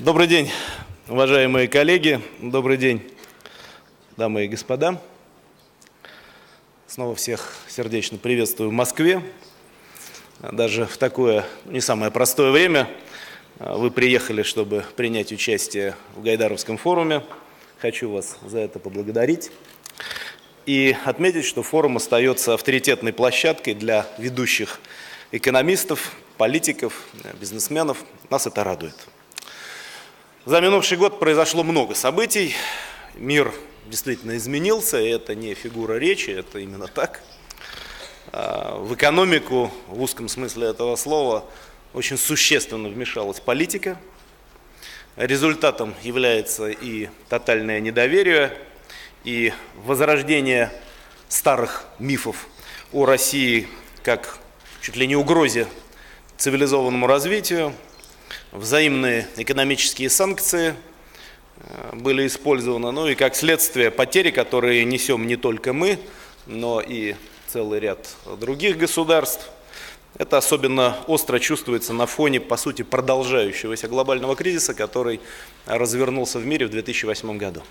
Добрый день, уважаемые коллеги, добрый день, дамы и господа. Снова всех сердечно приветствую в Москве. Даже в такое не самое простое время вы приехали, чтобы принять участие в Гайдаровском форуме. Хочу вас за это поблагодарить и отметить, что форум остается авторитетной площадкой для ведущих экономистов, политиков, бизнесменов. Нас это радует. За минувший год произошло много событий. Мир действительно изменился, и это не фигура речи, это именно так. В экономику, в узком смысле этого слова, очень существенно вмешалась политика. Результатом является и тотальное недоверие, и возрождение старых мифов о России как чуть ли не угрозе цивилизованному развитию. Взаимные экономические санкции были использованы, ну и как следствие потери, которые несем не только мы, но и целый ряд других государств. Это особенно остро чувствуется на фоне, по сути, продолжающегося глобального кризиса, который развернулся в мире в 2008 году.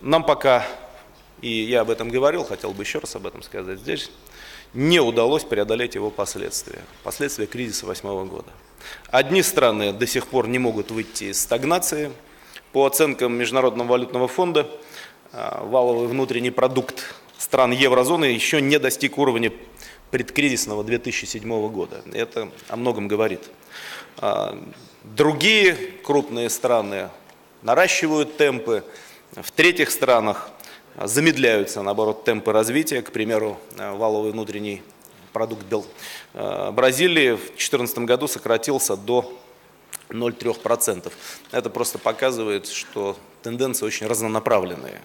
Нам пока, и я об этом говорил, хотел бы еще раз об этом сказать здесь, не удалось преодолеть его последствия кризиса 2008 года. Одни страны до сих пор не могут выйти из стагнации. По оценкам Международного валютного фонда, валовый внутренний продукт стран еврозоны еще не достиг уровня предкризисного 2007 года. Это о многом говорит. Другие крупные страны наращивают темпы, в третьих странах замедляются, наоборот, темпы развития. К примеру, валовый внутренний продукт Бразилии в 2014 году сократился до 0,3%. Это просто показывает, что тенденции очень разнонаправленные.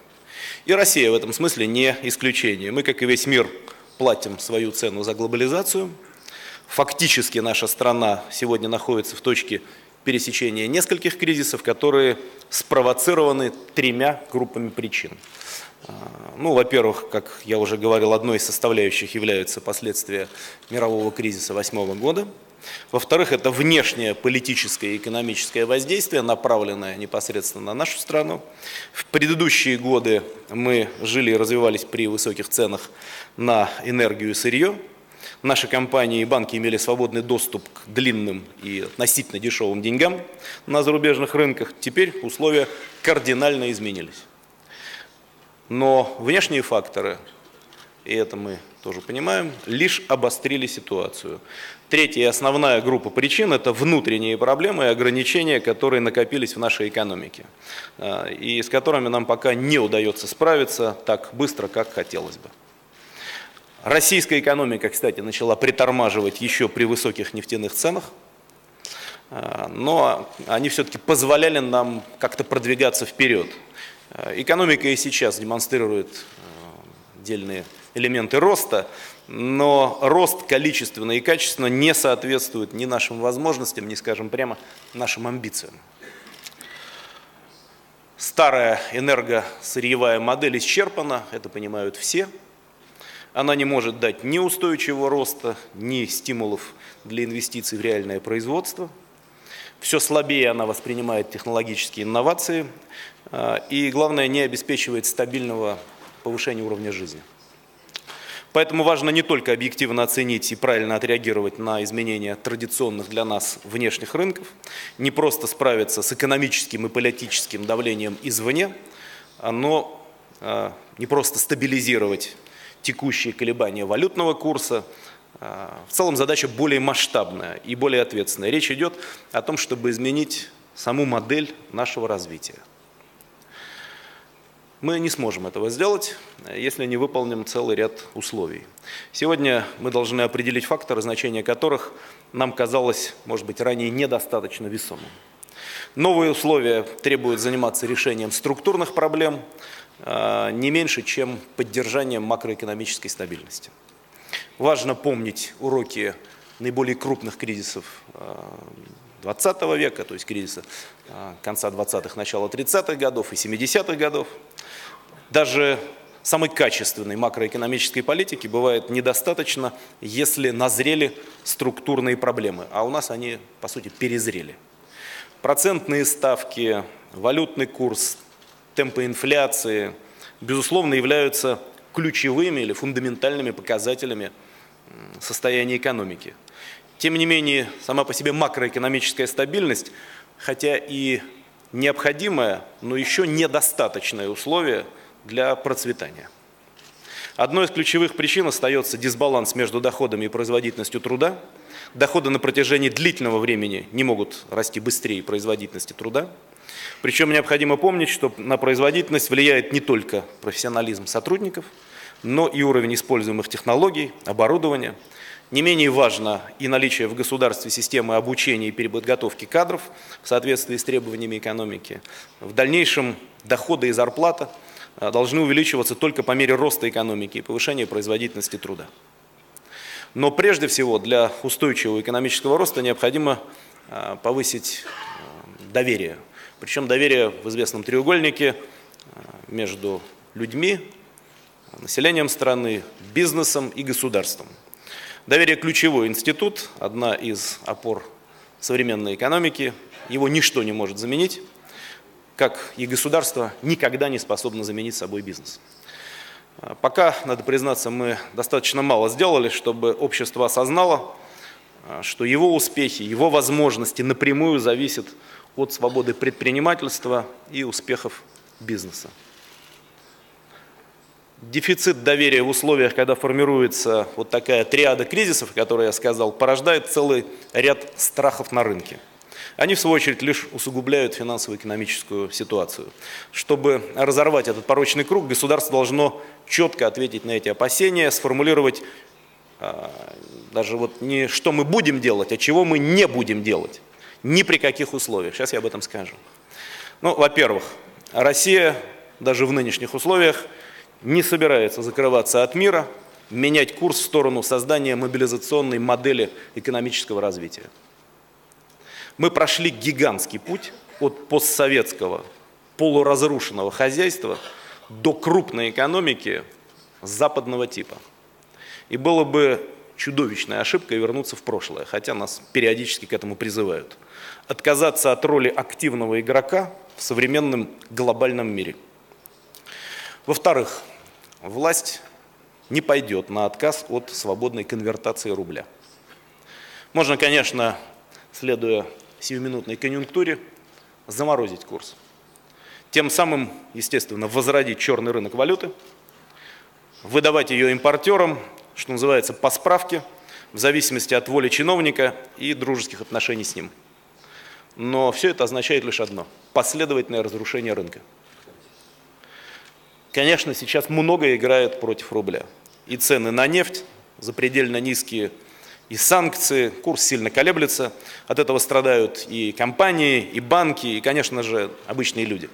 И Россия в этом смысле не исключение. Мы, как и весь мир, платим свою цену за глобализацию. Фактически наша страна сегодня находится в точке пересечения нескольких кризисов, которые спровоцированы тремя группами причин. Ну, во-первых, как я уже говорил, одной из составляющих являются последствия мирового кризиса 2008 года. Во-вторых, это внешнее политическое и экономическое воздействие, направленное непосредственно на нашу страну. В предыдущие годы мы жили и развивались при высоких ценах на энергию и сырье. Наши компании и банки имели свободный доступ к длинным и относительно дешевым деньгам на зарубежных рынках. Теперь условия кардинально изменились. Но внешние факторы, и это мы тоже понимаем, лишь обострили ситуацию. Третья и основная группа причин – это внутренние проблемы и ограничения, которые накопились в нашей экономике, и с которыми нам пока не удается справиться так быстро, как хотелось бы. Российская экономика, кстати, начала притормаживать еще при высоких нефтяных ценах, но они все-таки позволяли нам как-то продвигаться вперед. Экономика и сейчас демонстрирует отдельные элементы роста, но рост количественно и качественно не соответствует ни нашим возможностям, ни, скажем прямо, нашим амбициям. Старая энергосырьевая модель исчерпана, это понимают все. Она не может дать ни устойчивого роста, ни стимулов для инвестиций в реальное производство. Все слабее она воспринимает технологические инновации и, главное, не обеспечивает стабильного повышения уровня жизни. Поэтому важно не только объективно оценить и правильно отреагировать на изменения традиционных для нас внешних рынков, не просто справиться с экономическим и политическим давлением извне, но не просто стабилизировать текущие колебания валютного курса. В целом задача более масштабная и более ответственная. Речь идет о том, чтобы изменить саму модель нашего развития. Мы не сможем этого сделать, если не выполним целый ряд условий. Сегодня мы должны определить факторы, значение которых нам казалось, может быть, ранее недостаточно весомым. Новые условия требуют заниматься решением структурных проблем не меньше, чем поддержанием макроэкономической стабильности. Важно помнить уроки наиболее крупных кризисов XX века, то есть кризиса конца 20-х, начала 30-х годов и 70-х годов. Даже самой качественной макроэкономической политики бывает недостаточно, если назрели структурные проблемы, а у нас они, по сути, перезрели. процентные ставки, валютный курс, темпы инфляции, безусловно, являются ключевыми или фундаментальными показателями состояния экономики. Тем не менее, сама по себе макроэкономическая стабильность, хотя и необходимое, но еще недостаточное условие для процветания. Одной из ключевых причин остается дисбаланс между доходами и производительностью труда. Доходы на протяжении длительного времени не могут расти быстрее производительности труда. Причем необходимо помнить, что на производительность влияет не только профессионализм сотрудников, но и уровень используемых технологий, оборудования. Не менее важно и наличие в государстве системы обучения и переподготовки кадров в соответствии с требованиями экономики. В дальнейшем доходы и зарплата должны увеличиваться только по мере роста экономики и повышения производительности труда. Но прежде всего для устойчивого экономического роста необходимо повысить доверие. Причем доверие в известном треугольнике между людьми, населением страны, бизнесом и государством. Доверие – ключевой институт, одна из опор современной экономики. Его ничто не может заменить, как и государство никогда не способно заменить собой бизнес. Пока, надо признаться, мы достаточно мало сделали, чтобы общество осознало, что его успехи, его возможности напрямую зависят от свободы предпринимательства и успехов бизнеса. Дефицит доверия в условиях, когда формируется вот такая триада кризисов, о которой я сказал, порождает целый ряд страхов на рынке. Они, в свою очередь, лишь усугубляют финансово-экономическую ситуацию. Чтобы разорвать этот порочный круг, государство должно четко ответить на эти опасения, сформулировать даже вот не что мы будем делать, а чего мы не будем делать, ни при каких условиях. Сейчас я об этом скажу. Ну, во-первых, Россия даже в нынешних условиях не собирается закрываться от мира, менять курс в сторону создания мобилизационной модели экономического развития. Мы прошли гигантский путь от постсоветского полуразрушенного хозяйства до крупной экономики западного типа. И было бы чудовищная ошибка вернуться в прошлое, хотя нас периодически к этому призывают. Отказаться от роли активного игрока в современном глобальном мире. Во-вторых, власть не пойдет на отказ от свободной конвертации рубля. Можно, конечно, следуя сиюминутной конъюнктуре, заморозить курс. Тем самым, естественно, возродить черный рынок валюты, выдавать ее импортерам, что называется, по справке, в зависимости от воли чиновника и дружеских отношений с ним. Но все это означает лишь одно – последовательное разрушение рынка. Конечно, сейчас многое играет против рубля. И цены на нефть запредельно низкие, и санкции, курс сильно колеблется. От этого страдают и компании, и банки, и, конечно же, обычные люди.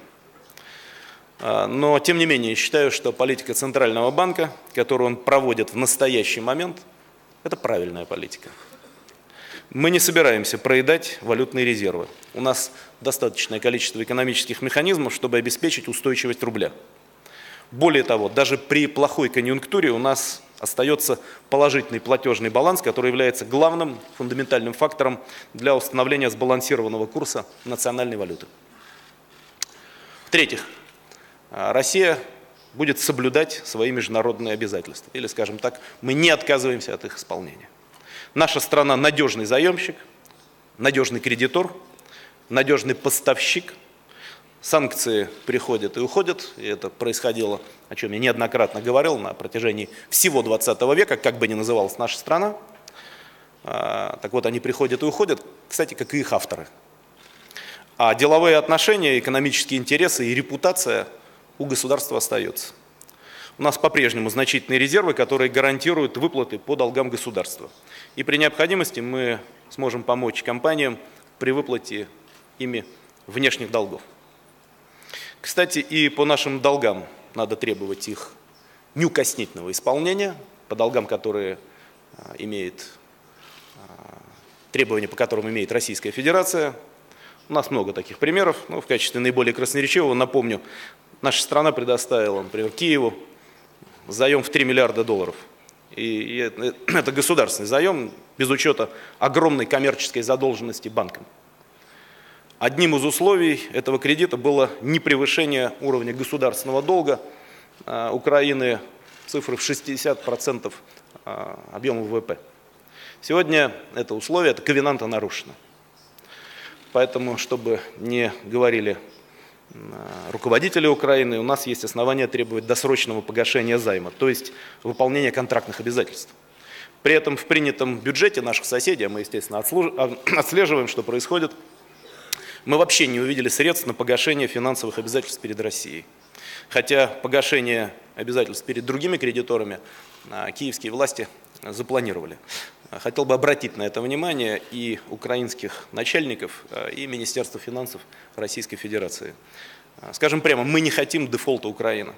Но, тем не менее, считаю, что политика Центрального банка, которую он проводит в настоящий момент, это правильная политика. Мы не собираемся проедать валютные резервы. У нас достаточное количество экономических механизмов, чтобы обеспечить устойчивость рубля. Более того, даже при плохой конъюнктуре у нас остается положительный платежный баланс, который является главным фундаментальным фактором для установления сбалансированного курса национальной валюты. В-третьих, Россия будет соблюдать свои международные обязательства. Или, скажем так, мы не отказываемся от их исполнения. Наша страна надежный заемщик, надежный кредитор, надежный поставщик. Санкции приходят и уходят, и это происходило, о чем я неоднократно говорил, на протяжении всего 20 века, как бы ни называлась наша страна. Так вот, они приходят и уходят, кстати, как и их авторы. А деловые отношения, экономические интересы и репутация у государства остаются. У нас по-прежнему значительные резервы, которые гарантируют выплаты по долгам государства. И при необходимости мы сможем помочь компаниям при выплате ими внешних долгов. Кстати, и по нашим долгам надо требовать их неукоснительного исполнения, по долгам, которые требования, по которым имеет Российская Федерация. У нас много таких примеров, но в качестве наиболее красноречивого, напомню, наша страна предоставила, например, Киеву заем в 3 миллиарда долларов. И это государственный заем без учета огромной коммерческой задолженности банкам. Одним из условий этого кредита было непревышение уровня государственного долга Украины, цифры в 60% объема ВВП. Сегодня это условие, это ковенанта нарушено. Поэтому, чтобы не говорили руководители Украины, у нас есть основания требовать досрочного погашения займа, то есть выполнения контрактных обязательств. При этом в принятом бюджете наших соседей, а мы, естественно, отслеживаем, что происходит, мы вообще не увидели средств на погашение финансовых обязательств перед Россией. Хотя погашение обязательств перед другими кредиторами киевские власти запланировали. Хотел бы обратить на это внимание и украинских начальников, и Министерство финансов Российской Федерации. Скажем прямо, мы не хотим дефолта Украины,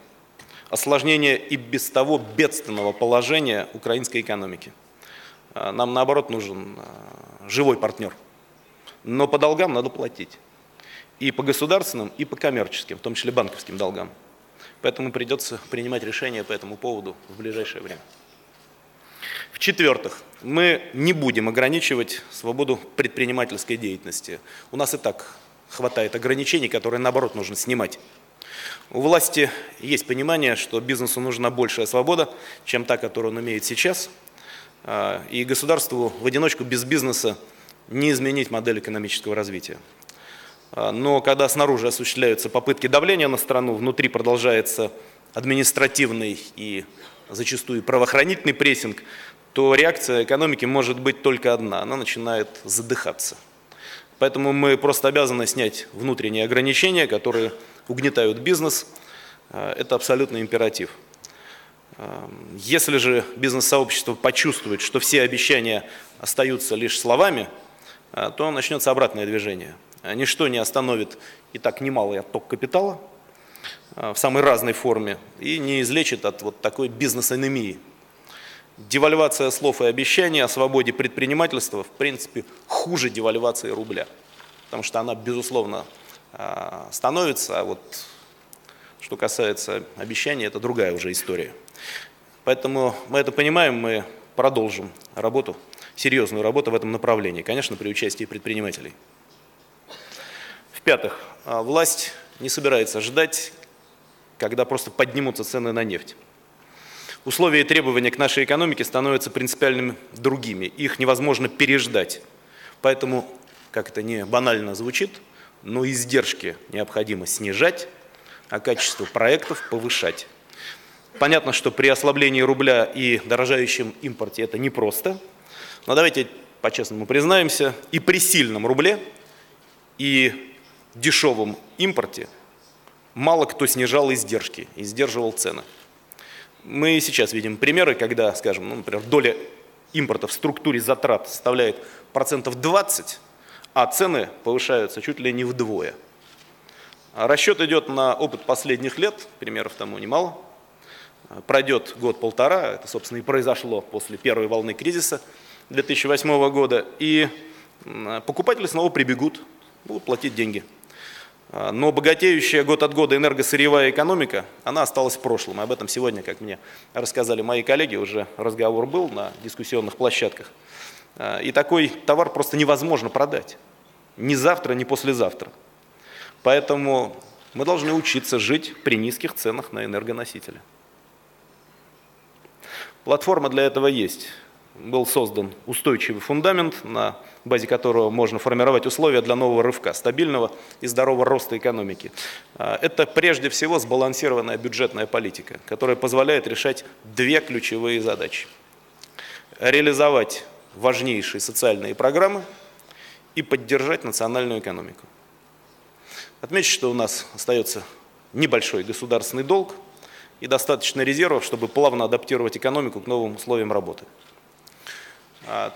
осложнения и без того бедственного положения украинской экономики. Нам, наоборот, нужен живой партнер. Но по долгам надо платить. И по государственным, и по коммерческим, в том числе банковским долгам. Поэтому придется принимать решения по этому поводу в ближайшее время. В-четвертых, мы не будем ограничивать свободу предпринимательской деятельности. У нас и так хватает ограничений, которые, наоборот, нужно снимать. У власти есть понимание, что бизнесу нужна большая свобода, чем та, которую он имеет сейчас. И государству в одиночку без бизнеса не изменить модель экономического развития. Но когда снаружи осуществляются попытки давления на страну, внутри продолжается административный и зачастую правоохранительный прессинг, то реакция экономики может быть только одна – она начинает задыхаться. Поэтому мы просто обязаны снять внутренние ограничения, которые угнетают бизнес. Это абсолютный императив. Если же бизнес-сообщество почувствует, что все обещания остаются лишь словами, то начнется обратное движение. Ничто не остановит и так немалый отток капитала в самой разной форме и не излечит от вот такой бизнес-анемии. Девальвация слов и обещаний о свободе предпринимательства, в принципе, хуже девальвации рубля, потому что она, безусловно, становится, а вот что касается обещаний, это другая уже история. Поэтому мы это понимаем, мы продолжим работу, серьезную работу в этом направлении, конечно, при участии предпринимателей. В-пятых, власть не собирается ждать, когда просто поднимутся цены на нефть. Условия и требования к нашей экономике становятся принципиально другими. Их невозможно переждать. Поэтому, как это не банально звучит, но издержки необходимо снижать, а качество проектов повышать. Понятно, что при ослаблении рубля и дорожающем импорте это непросто. Но давайте по-честному признаемся, и при сильном рубле, и дешевом импорте мало кто снижал издержки и сдерживал цены. Мы сейчас видим примеры, когда, скажем, например, доля импорта в структуре затрат составляет процентов 20, а цены повышаются чуть ли не вдвое. Расчет идет на опыт последних лет, примеров тому немало. Пройдет год-полтора, это, собственно, и произошло после первой волны кризиса 2008 года, и покупатели снова прибегут, будут платить деньги. Но богатеющая год от года энергосырьевая экономика, она осталась в прошлом. И об этом сегодня, как мне рассказали мои коллеги, уже разговор был на дискуссионных площадках. И такой товар просто невозможно продать. Ни завтра, ни послезавтра. Поэтому мы должны учиться жить при низких ценах на энергоносители. Платформа для этого есть. Был создан устойчивый фундамент, на базе которого можно формировать условия для нового рывка, стабильного и здорового роста экономики. Это прежде всего сбалансированная бюджетная политика, которая позволяет решать две ключевые задачи. Реализовать важнейшие социальные программы и поддержать национальную экономику. Отмечу, что у нас остается небольшой государственный долг и достаточно резервов, чтобы плавно адаптировать экономику к новым условиям работы.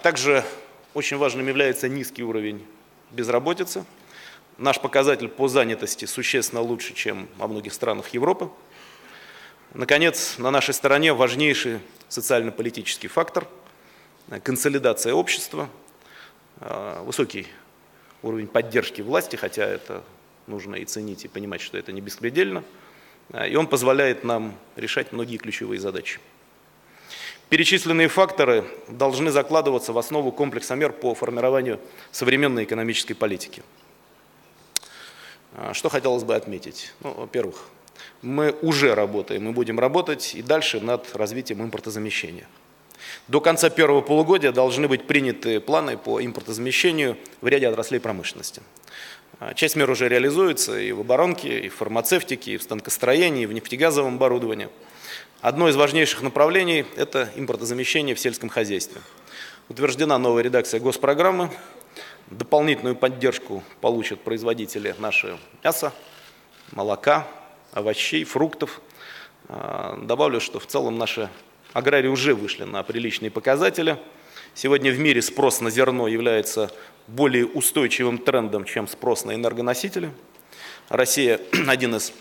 Также очень важным является низкий уровень безработицы. Наш показатель по занятости существенно лучше, чем во многих странах Европы. Наконец, на нашей стороне важнейший социально-политический фактор – консолидация общества, высокий уровень поддержки власти, хотя это нужно и ценить, и понимать, что это не беспредельно, и он позволяет нам решать многие ключевые задачи. Перечисленные факторы должны закладываться в основу комплекса мер по формированию современной экономической политики. Что хотелось бы отметить? Ну, во-первых, мы уже работаем, мы будем работать и дальше над развитием импортозамещения. До конца первого полугодия должны быть приняты планы по импортозамещению в ряде отраслей промышленности. Часть мер уже реализуется и в оборонке, и в фармацевтике, и в станкостроении, и в нефтегазовом оборудовании. Одно из важнейших направлений – это импортозамещение в сельском хозяйстве. Утверждена новая редакция госпрограммы. Дополнительную поддержку получат производители нашего мяса, молока, овощей, фруктов. Добавлю, что в целом наши аграрии уже вышли на приличные показатели. Сегодня в мире спрос на зерно является более устойчивым трендом, чем спрос на энергоносители. Россия – один из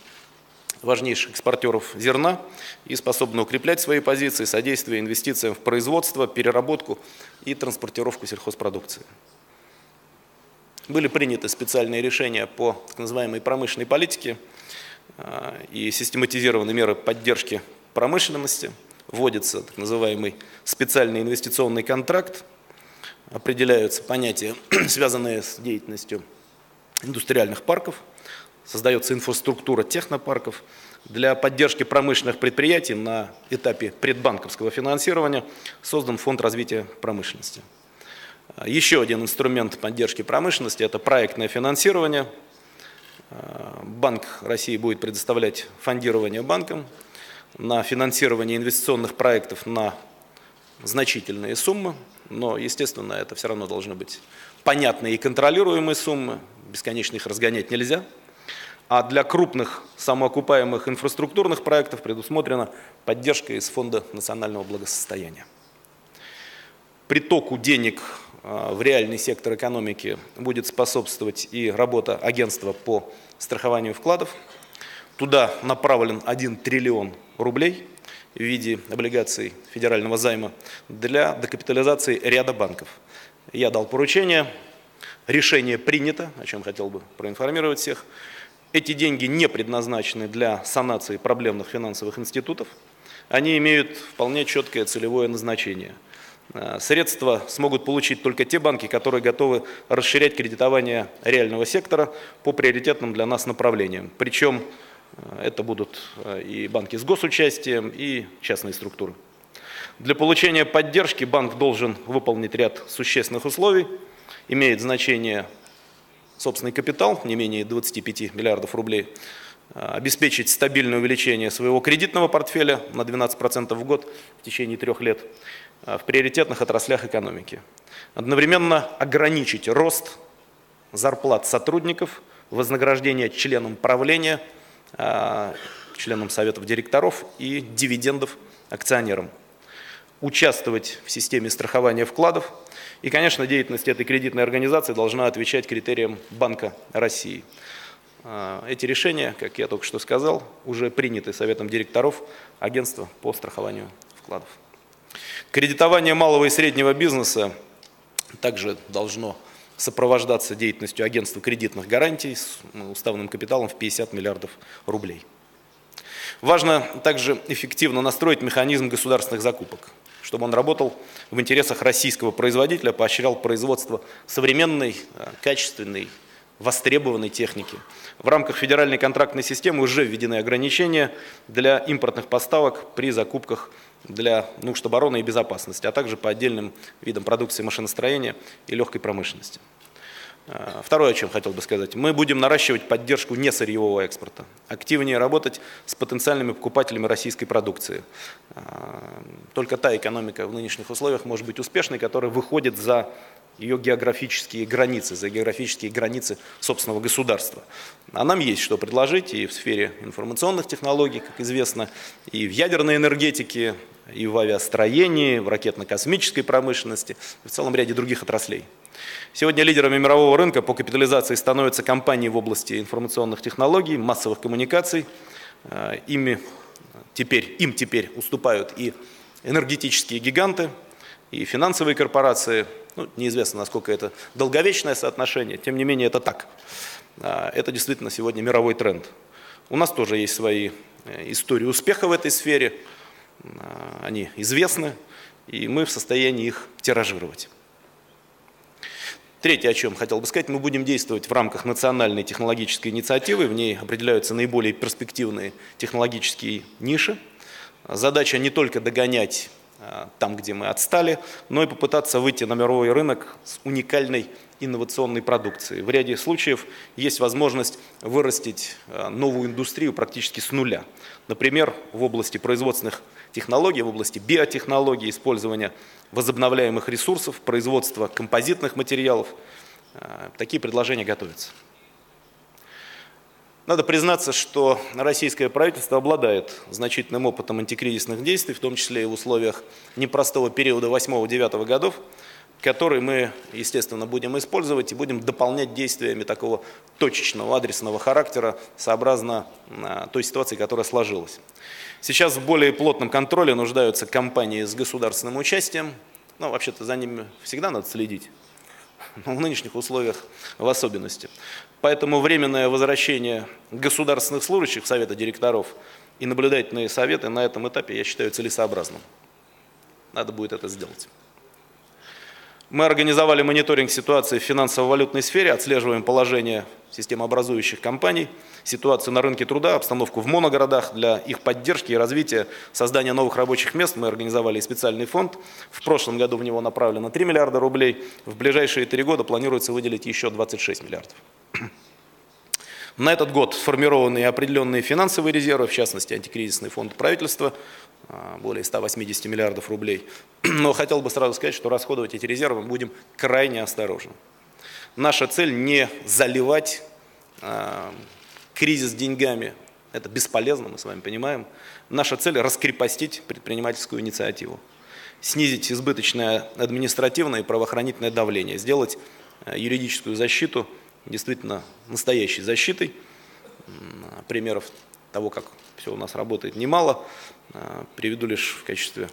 важнейших экспортеров зерна и способна укреплять свои позиции, содействуя инвестициям в производство, переработку и транспортировку сельхозпродукции. Были приняты специальные решения по так называемой промышленной политике и систематизированы меры поддержки промышленности. Вводится так называемый специальный инвестиционный контракт, определяются понятия, связанные с деятельностью индустриальных парков, создается инфраструктура технопарков. Для поддержки промышленных предприятий на этапе предбанковского финансирования создан фонд развития промышленности. Еще один инструмент поддержки промышленности – это проектное финансирование. Банк России будет предоставлять фондирование банкам на финансирование инвестиционных проектов на значительные суммы, но, естественно, это все равно должны быть понятные и контролируемые суммы, бесконечно их разгонять нельзя. А для крупных самоокупаемых инфраструктурных проектов предусмотрена поддержка из Фонда национального благосостояния. Притоку денег в реальный сектор экономики будет способствовать и работа Агентства по страхованию вкладов. Туда направлен 1 триллион рублей в виде облигаций федерального займа для докапитализации ряда банков. Я дал поручение, решение принято, о чем хотел бы проинформировать всех. Эти деньги не предназначены для санации проблемных финансовых институтов. Они имеют вполне четкое целевое назначение. Средства смогут получить только те банки, которые готовы расширять кредитование реального сектора по приоритетным для нас направлениям. Причем это будут и банки с госучастием, и частные структуры. Для получения поддержки банк должен выполнить ряд существенных условий. Имеет значение собственный капитал, не менее 25 миллиардов рублей, обеспечить стабильное увеличение своего кредитного портфеля на 12% в год в течение 3 лет в приоритетных отраслях экономики. Одновременно ограничить рост зарплат сотрудников, вознаграждение членам правления, членам советов директоров и дивидендов акционерам, участвовать в системе страхования вкладов и, конечно, деятельность этой кредитной организации должна отвечать критериям Банка России. Эти решения, как я только что сказал, уже приняты Советом директоров Агентства по страхованию вкладов. Кредитование малого и среднего бизнеса также должно сопровождаться деятельностью Агентства кредитных гарантий с уставным капиталом в 50 миллиардов рублей. Важно также эффективно настроить механизм государственных закупок, чтобы он работал в интересах российского производителя, поощрял производство современной, качественной, востребованной техники. В рамках федеральной контрактной системы уже введены ограничения для импортных поставок при закупках для нужд обороны и безопасности, а также по отдельным видам продукции машиностроения и легкой промышленности. Второе, о чем хотел бы сказать. Мы будем наращивать поддержку несырьевого экспорта, активнее работать с потенциальными покупателями российской продукции. Только та экономика в нынешних условиях может быть успешной, которая выходит за ее географические границы, за географические границы собственного государства. А нам есть что предложить и в сфере информационных технологий, как известно, и в ядерной энергетике, и в авиастроении, в ракетно-космической промышленности, и в целом ряде других отраслей. Сегодня лидерами мирового рынка по капитализации становятся компании в области информационных технологий, массовых коммуникаций. Им теперь уступают и энергетические гиганты, и финансовые корпорации. Ну, неизвестно, насколько это долговечное соотношение, тем не менее это так. Это действительно сегодня мировой тренд. У нас тоже есть свои истории успеха в этой сфере, они известны, и мы в состоянии их тиражировать. Третье, о чем хотел бы сказать, мы будем действовать в рамках национальной технологической инициативы, в ней определяются наиболее перспективные технологические ниши. Задача не только догонять там, где мы отстали, но и попытаться выйти на мировой рынок с уникальной инновационной продукцией. В ряде случаев есть возможность вырастить новую индустрию практически с нуля. Например, в области производственных технологий, в области биотехнологий, использования возобновляемых ресурсов, производства композитных материалов. Такие предложения готовятся. Надо признаться, что российское правительство обладает значительным опытом антикризисных действий, в том числе и в условиях непростого периода 8-9 годов, который мы, естественно, будем использовать и будем дополнять действиями такого точечного, адресного характера, сообразно той ситуации, которая сложилась. Сейчас в более плотном контроле нуждаются компании с государственным участием. Ну, вообще-то за ними всегда надо следить. Но в нынешних условиях в особенности. Поэтому временное возвращение государственных служащих Совета директоров и наблюдательные советы на этом этапе, я считаю, целесообразным. Надо будет это сделать. Мы организовали мониторинг ситуации в финансово-валютной сфере, отслеживаем положение системообразующих компаний, ситуацию на рынке труда, обстановку в моногородах для их поддержки и развития, создания новых рабочих мест. Мы организовали специальный фонд. В прошлом году в него направлено 3 миллиарда рублей. В ближайшие 3 года планируется выделить еще 26 миллиардов. На этот год сформированы определенные финансовые резервы, в частности, антикризисный фонд правительства, более 180 миллиардов рублей. Но хотел бы сразу сказать, что расходовать эти резервы мы будем крайне осторожно. Наша цель не заливать кризис деньгами. Это бесполезно, мы с вами понимаем. Наша цель – раскрепостить предпринимательскую инициативу, снизить избыточное административное и правоохранительное давление, сделать юридическую защиту действительно настоящей защитой. Примеров того, как все у нас работает, немало. Приведу лишь в качестве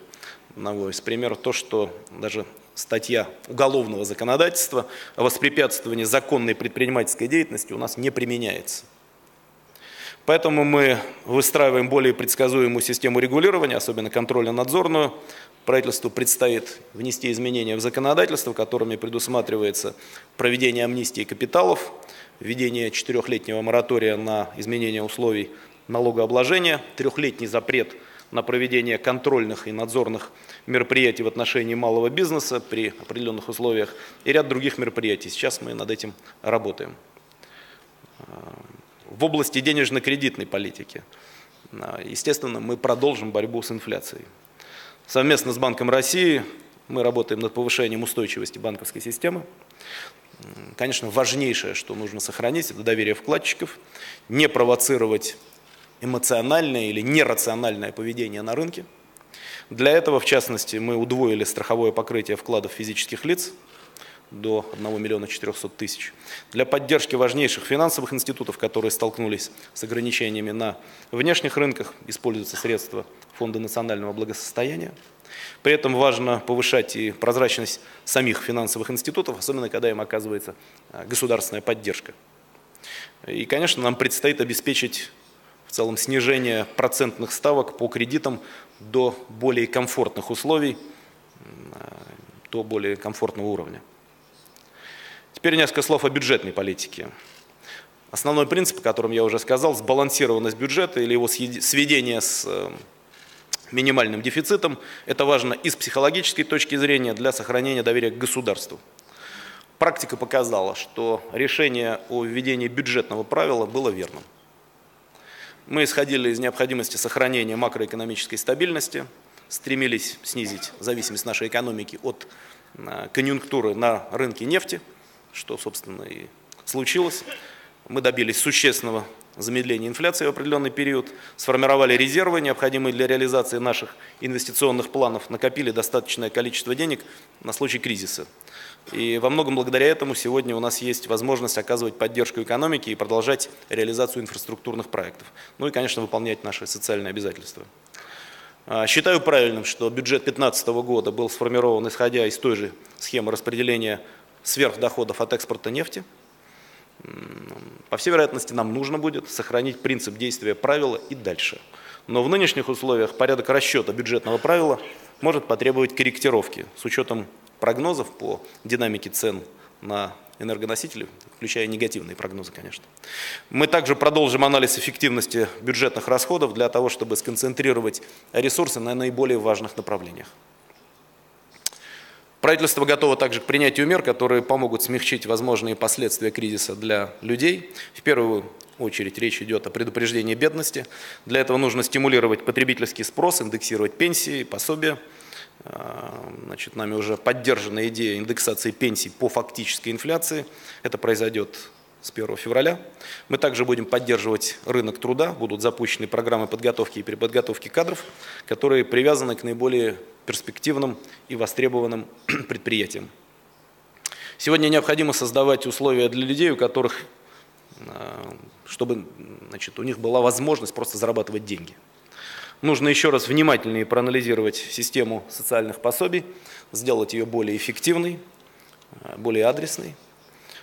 одного из примеров то, что даже статья уголовного законодательства о воспрепятствовании законной предпринимательской деятельности у нас не применяется. Поэтому мы выстраиваем более предсказуемую систему регулирования, особенно контрольно-надзорную. Правительству предстоит внести изменения в законодательство, которыми предусматривается проведение амнистии капиталов, введение 4-летнего моратория на изменение условий налогообложения, 3-летний запрет на проведение контрольных и надзорных мероприятий в отношении малого бизнеса при определенных условиях и ряд других мероприятий. Сейчас мы над этим работаем. В области денежно-кредитной политики, естественно, мы продолжим борьбу с инфляцией. Совместно с Банком России мы работаем над повышением устойчивости банковской системы. Конечно, важнейшее, что нужно сохранить, это доверие вкладчиков, не провоцировать эмоциональное или нерациональное поведение на рынке. Для этого, в частности, мы удвоили страховое покрытие вкладов физических лиц до 1 миллиона 400 тысяч. Для поддержки важнейших финансовых институтов, которые столкнулись с ограничениями на внешних рынках, используются средства Фонда национального благосостояния. При этом важно повышать и прозрачность самих финансовых институтов, особенно когда им оказывается государственная поддержка. И, конечно, нам предстоит обеспечить в целом снижение процентных ставок по кредитам до более комфортных условий, до более комфортного уровня. Теперь несколько слов о бюджетной политике. Основной принцип, о котором я уже сказал, сбалансированность бюджета или его сведение с минимальным дефицитом. Это важно и с психологической точки зрения для сохранения доверия к государству. Практика показала, что решение о введении бюджетного правила было верным. Мы исходили из необходимости сохранения макроэкономической стабильности, стремились снизить зависимость нашей экономики от конъюнктуры на рынке нефти, что, собственно, и случилось. Мы добились существенного замедления инфляции в определенный период, сформировали резервы, необходимые для реализации наших инвестиционных планов, накопили достаточное количество денег на случай кризиса. И во многом благодаря этому сегодня у нас есть возможность оказывать поддержку экономике и продолжать реализацию инфраструктурных проектов. Ну и, конечно, выполнять наши социальные обязательства. Считаю правильным, что бюджет 2015 года был сформирован, исходя из той же схемы распределения сверхдоходов от экспорта нефти. По всей вероятности, нам нужно будет сохранить принцип действия правила и дальше. Но в нынешних условиях порядок расчета бюджетного правила может потребовать корректировки с учетом прогнозов по динамике цен на энергоносители, включая негативные прогнозы, конечно. Мы также продолжим анализ эффективности бюджетных расходов для того, чтобы сконцентрировать ресурсы на наиболее важных направлениях. Правительство готово также к принятию мер, которые помогут смягчить возможные последствия кризиса для людей. В первую очередь речь идет о предупреждении бедности. Для этого нужно стимулировать потребительский спрос, индексировать пенсии, пособия. Значит, нами уже поддержана идея индексации пенсий по фактической инфляции. Это произойдет с 1 февраля. Мы также будем поддерживать рынок труда. Будут запущены программы подготовки и переподготовки кадров, которые привязаны к наиболее перспективным и востребованным предприятиям. Сегодня необходимо создавать условия для людей, у которых, чтобы, значит, у них была возможность просто зарабатывать деньги. Нужно еще раз внимательнее проанализировать систему социальных пособий, сделать ее более эффективной, более адресной.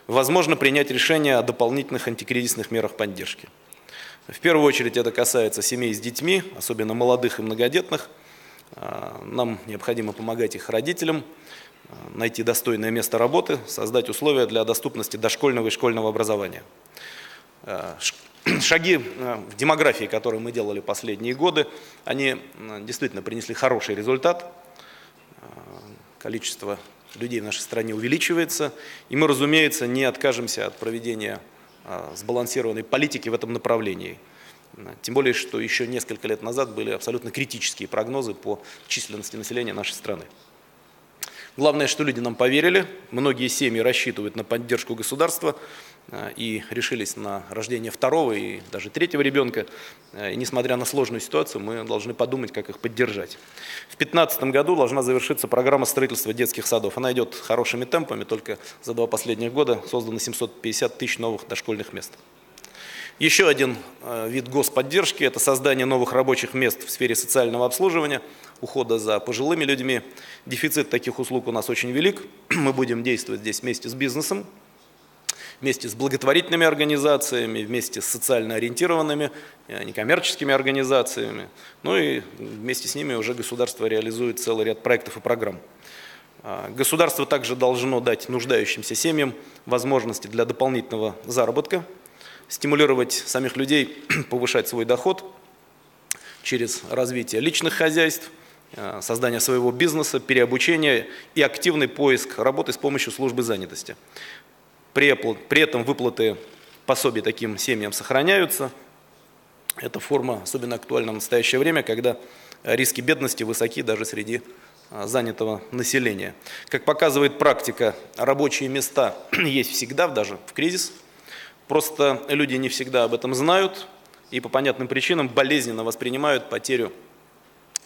Возможно, принять решение о дополнительных антикризисных мерах поддержки. В первую очередь это касается семей с детьми, особенно молодых и многодетных. Нам необходимо помогать их родителям найти достойное место работы, создать условия для доступности дошкольного и школьного образования. Шаги в демографии, которые мы делали последние годы, они действительно принесли хороший результат. Количество людей в нашей стране увеличивается, и мы, разумеется, не откажемся от проведения сбалансированной политики в этом направлении. Тем более, что еще несколько лет назад были абсолютно критические прогнозы по численности населения нашей страны. Главное, что люди нам поверили, многие семьи рассчитывают на поддержку государства и решились на рождение второго и даже третьего ребенка. И несмотря на сложную ситуацию, мы должны подумать, как их поддержать. В 2015 году должна завершиться программа строительства детских садов. Она идет хорошими темпами, только за два последних года создано 750 тысяч новых дошкольных мест. Еще один вид господдержки – это создание новых рабочих мест в сфере социального обслуживания, ухода за пожилыми людьми. Дефицит таких услуг у нас очень велик. Мы будем действовать здесь вместе с бизнесом, вместе с благотворительными организациями, вместе с социально ориентированными, некоммерческими организациями. Ну и вместе с ними уже государство реализует целый ряд проектов и программ. Государство также должно дать нуждающимся семьям возможности для дополнительного заработка, стимулировать самих людей повышать свой доход через развитие личных хозяйств, создание своего бизнеса, переобучение и активный поиск работы с помощью службы занятости. При этом выплаты пособий таким семьям сохраняются. Эта форма особенно актуальна в настоящее время, когда риски бедности высоки даже среди занятого населения. Как показывает практика, рабочие места есть всегда, даже в кризис. Просто люди не всегда об этом знают и по понятным причинам болезненно воспринимают потерю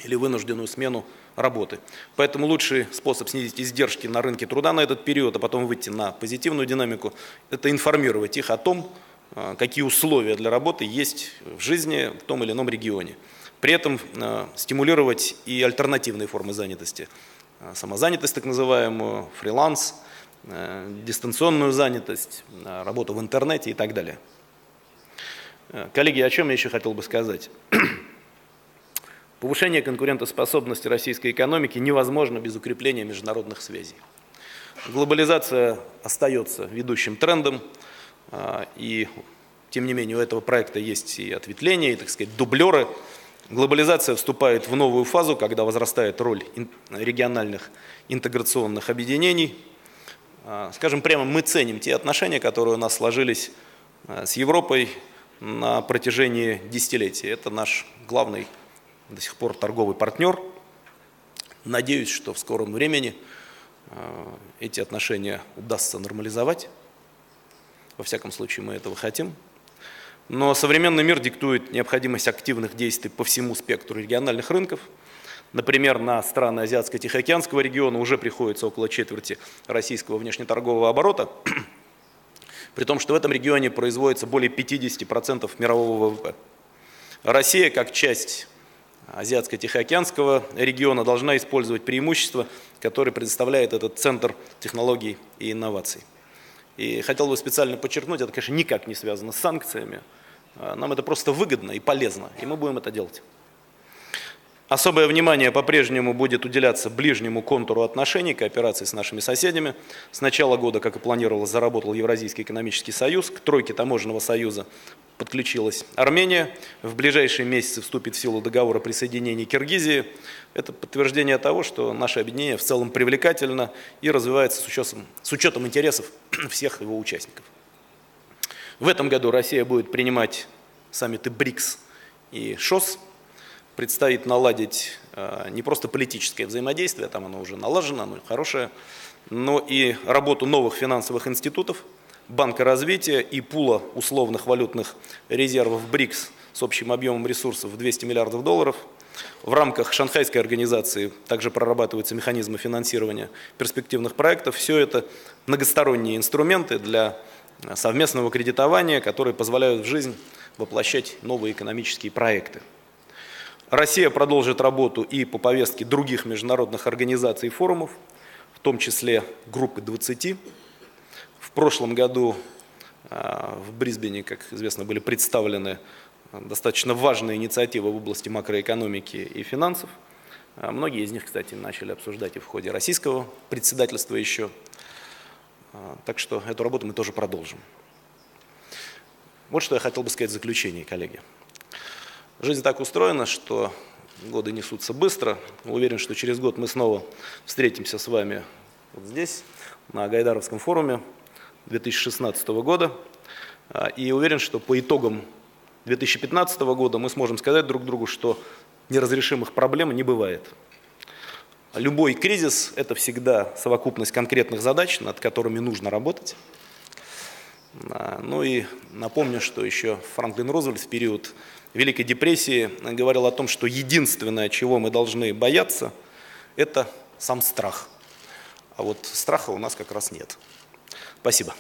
или вынужденную смену работы. Поэтому лучший способ снизить издержки на рынке труда на этот период, а потом выйти на позитивную динамику, это информировать их о том, какие условия для работы есть в жизни в том или ином регионе. При этом стимулировать и альтернативные формы занятости. Самозанятость, так называемую, фриланс, дистанционную занятость, работу в интернете и так далее. Коллеги, о чем я еще хотел бы сказать? Повышение конкурентоспособности российской экономики невозможно без укрепления международных связей. Глобализация остается ведущим трендом, и тем не менее у этого проекта есть и ответвления, и, так сказать, дублеры. Глобализация вступает в новую фазу, когда возрастает роль региональных интеграционных объединений. Скажем прямо, мы ценим те отношения, которые у нас сложились с Европой на протяжении десятилетий. Это наш главный до сих пор торговый партнер. Надеюсь, что в скором времени эти отношения удастся нормализовать. Во всяком случае, мы этого хотим. Но современный мир диктует необходимость активных действий по всему спектру региональных рынков. Например, на страны Азиатско-Тихоокеанского региона уже приходится около четверти российского внешнеторгового оборота, при том, что в этом регионе производится более 50% мирового ВВП. Россия, как часть Азиатско-Тихоокеанского региона, должна использовать преимущества, которые предоставляет этот центр технологий и инноваций. И хотел бы специально подчеркнуть, это, конечно, никак не связано с санкциями. Нам это просто выгодно и полезно, и мы будем это делать. Особое внимание по-прежнему будет уделяться ближнему контуру отношений, кооперации с нашими соседями. С начала года, как и планировалось, заработал Евразийский экономический союз. К тройке таможенного союза подключилась Армения. В ближайшие месяцы вступит в силу договор о присоединении Киргизии. Это подтверждение того, что наше объединение в целом привлекательно и развивается с учетом интересов всех его участников. В этом году Россия будет принимать саммиты БРИКС и ШОС. Предстоит наладить не просто политическое взаимодействие, там оно уже налажено, оно хорошее, но и работу новых финансовых институтов, Банка развития и пула условных валютных резервов БРИКС с общим объемом ресурсов в 200 миллиардов долларов. В рамках Шанхайской организации также прорабатываются механизмы финансирования перспективных проектов. Все это многосторонние инструменты для совместного кредитования, которые позволяют в жизнь воплощать новые экономические проекты. Россия продолжит работу и по повестке других международных организаций и форумов, в том числе группы 20. В прошлом году в Брисбене, как известно, были представлены достаточно важные инициативы в области макроэкономики и финансов. Многие из них, кстати, начали обсуждать и в ходе российского председательства еще. Так что эту работу мы тоже продолжим. Вот что я хотел бы сказать в заключение, коллеги. Жизнь так устроена, что годы несутся быстро. Уверен, что через год мы снова встретимся с вами вот здесь, на Гайдаровском форуме 2016 года. И уверен, что по итогам 2015 года мы сможем сказать друг другу, что неразрешимых проблем не бывает. Любой кризис – это всегда совокупность конкретных задач, над которыми нужно работать. Ну и напомню, что еще Франклин Рузвельт в период Великой депрессии говорил о том, что единственное, чего мы должны бояться, это сам страх. А вот страха у нас как раз нет. Спасибо.